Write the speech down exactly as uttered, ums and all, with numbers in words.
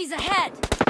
Enemies ahead!